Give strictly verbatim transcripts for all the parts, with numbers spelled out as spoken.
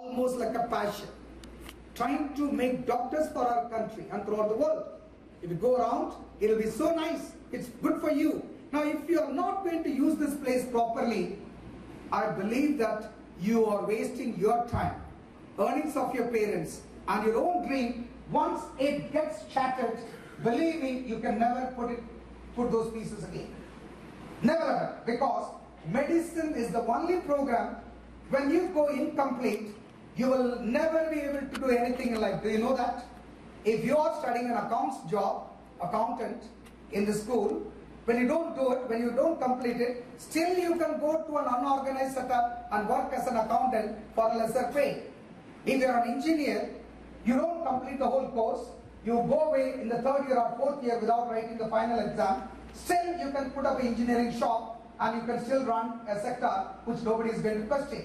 almost like a passion, trying to make doctors for our country and throughout the world. If you go around, it will be so nice, it's good for you. Now, if you are not going to use this place properly, I believe that you are wasting your time, earnings of your parents, and your own dream. Once it gets shattered, believe me, you can never put it, put those pieces again. Never ever, because medicine is the only program, when you go incomplete, you will never be able to do anything in life. Do you know that? If you are studying an accounts job, accountant in the school, when you don't do it, when you don't complete it, still you can go to an unorganized setup and work as an accountant for a lesser pay. If you are an engineer, you don't complete the whole course, you go away in the third year or fourth year without writing the final exam, still you can put up an engineering shop and you can still run a sector which nobody is going to question.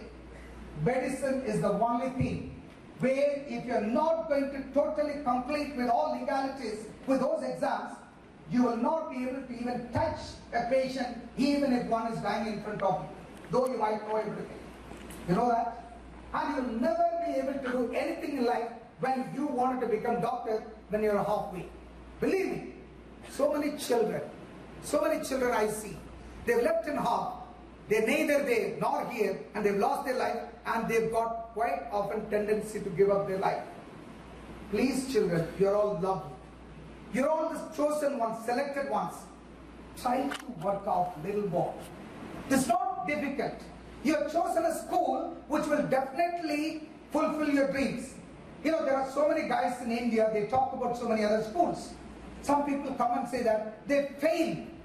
Medicine is the only thing where if you are not going to totally complete with all legalities with those exams, you will not be able to even touch a patient even if one is dying in front of you, though you might know everything. You know that? And you will never be able to do anything in life when you wanted to become doctor when you are halfway. Believe me, so many children, so many children I see, they've left in half, they're neither there nor here, and they've lost their life, and they've got quite often tendency to give up their life. Please children, you're all loved. You're all the chosen ones, selected ones. Try to work out little more. It's not difficult. You have chosen a school which will definitely fulfill your dreams. You know, there are so many guys in India, they talk about so many other schools. Some people come and say that they failed